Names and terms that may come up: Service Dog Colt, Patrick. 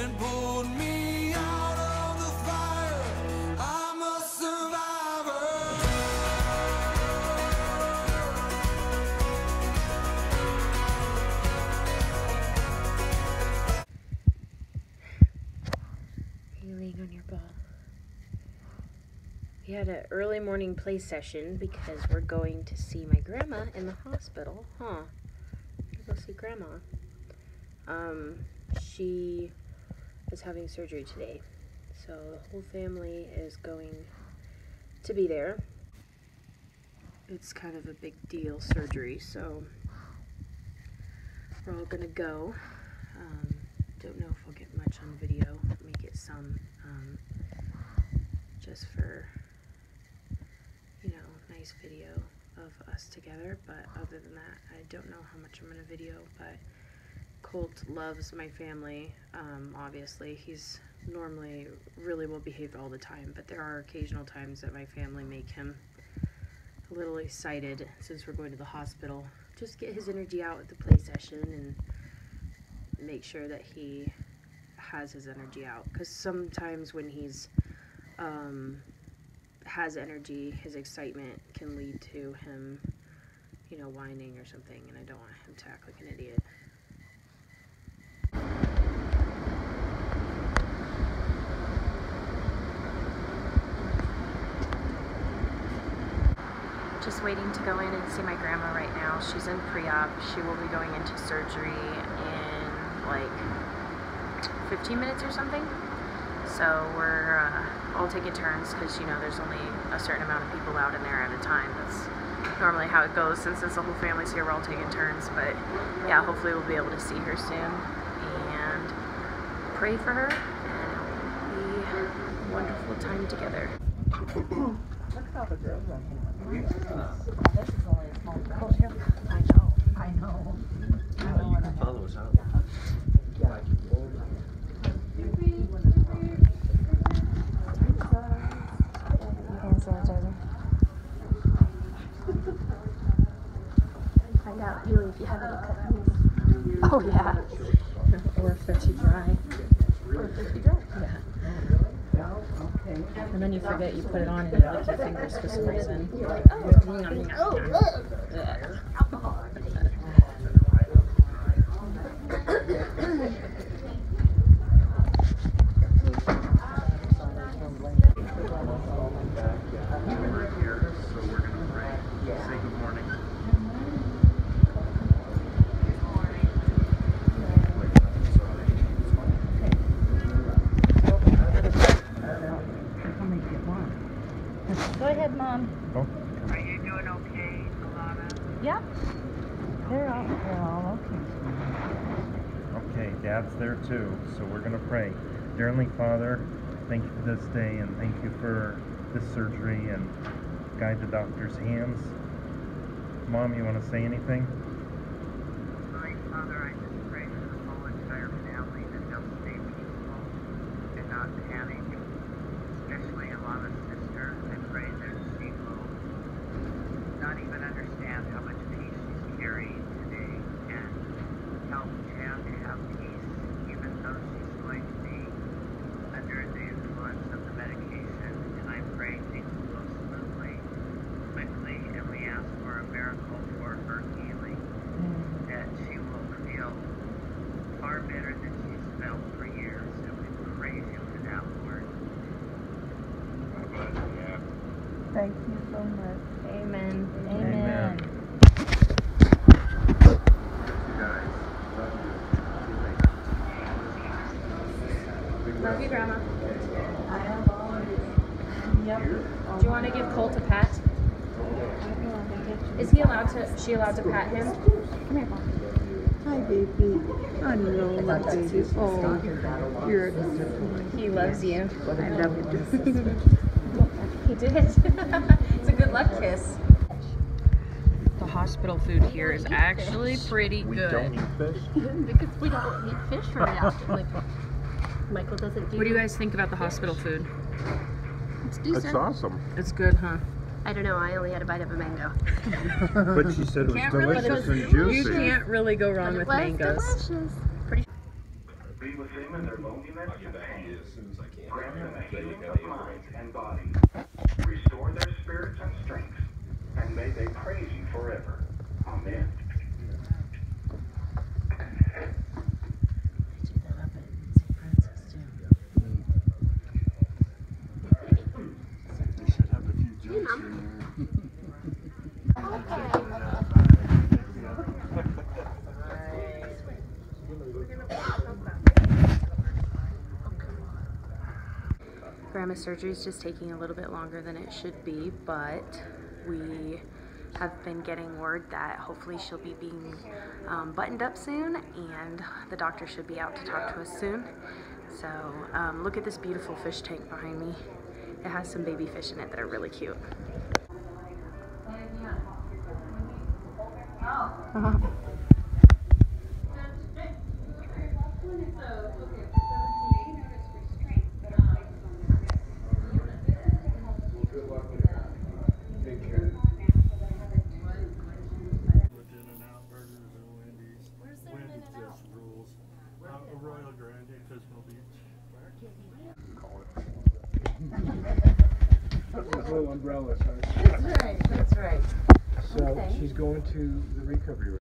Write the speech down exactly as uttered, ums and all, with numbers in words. and pulled me out of the fire. I'm a survivor. Feeling on your ball. We had an early morning play session because we're going to see my grandma in the hospital. Huh. Go see grandma. Um, she is having surgery today, so the whole family is going to be there. It's kind of a big deal, surgery, so we're all gonna go. Um, don't know if I'll get much on video. May get some, um, just for, you know, nice video of us together, but other than that, I don't know how much I'm gonna video, but Colt loves my family, um, obviously. He's normally really well behaved all the time, but there are occasional times that my family make him a little excited since we're going to the hospital. Just get his energy out at the play session and make sure that he has his energy out, because sometimes when he's um, has energy, his excitement can lead to him, you know, whining or something, and I don't want him to act like an idiot. Just waiting to go in and see my grandma right now. She's in pre-op. She will be going into surgery in like fifteen minutes or something. So we're uh, all taking turns because, you know, there's only a certain amount of people out in there at a time. That's normally how it goes. Since it's the whole family's here, we're all taking turns. But yeah, hopefully we'll be able to see her soon and pray for her. And it'll be a wonderful time together. Look at all the girls on here. This is only a small girl. I know. I know. I know. You can follow us out. Yeah. Find out, Haley, if you have any cookies. Oh, yeah. Or if they're too dry. Or if they're too dry. Yeah. And then you forget you put it on and you lick your fingers for some reason. You're like, oh, oh, oh, oh. Alcohol. Go ahead, Mom. Oh. Are you doing okay, Alana? Yep. They're all, they're all okay. Okay, Dad's there too, so we're going to pray. Dear Heavenly Father, thank you for this day, and thank you for this surgery, and guide the doctor's hands. Mom, you want to say anything? Hi, Father, I just pray for the whole entire family that they'll stay peaceful and not panic, especially Alana's sister. Pray that she will not even understand how much peace she's carrying today, and help Jan to have peace even though she's going to be under the influence of the medication. And I pray things go smoothly, quickly, and we ask for a miracle for her healing, that she will feel far better than she's felt for years, and we praise you for that, Lord. Thank you so much. Amen. Amen. Amen. Love you, Grandma. I have all of you. Yep. Do you want to give Colt a pat? Is he allowed to, she allowed to pat him? Come here, Mom. Hi, baby. I know, my baby. Oh, you're he loves you. I love you. He did. It's a good luck kiss. The hospital food here is actually pretty good. We don't eat fish. Because we don't eat fish right after. Like, Michael doesn't do What do you guys think about the fish. hospital food? It's decent. It's awesome. It's good, huh? I don't know. I only had a bite of a mango. But she said it was delicious really, and juicy. You can't really go wrong with mangoes. Delicious. Be with them in their loneliness and pain. Grant them a healing of mind and body. Restore their spirits and strength. And may they praise you forever. Amen. Grandma's surgery is just taking a little bit longer than it should be, but we have been getting word that hopefully she'll be being um, buttoned up soon, and the doctor should be out to talk to us soon. So um, look at this beautiful fish tank behind me. It has some baby fish in it that are really cute. Uh-huh. Umbrellas, right? That's right, that's right. So okay. She's going to the recovery room.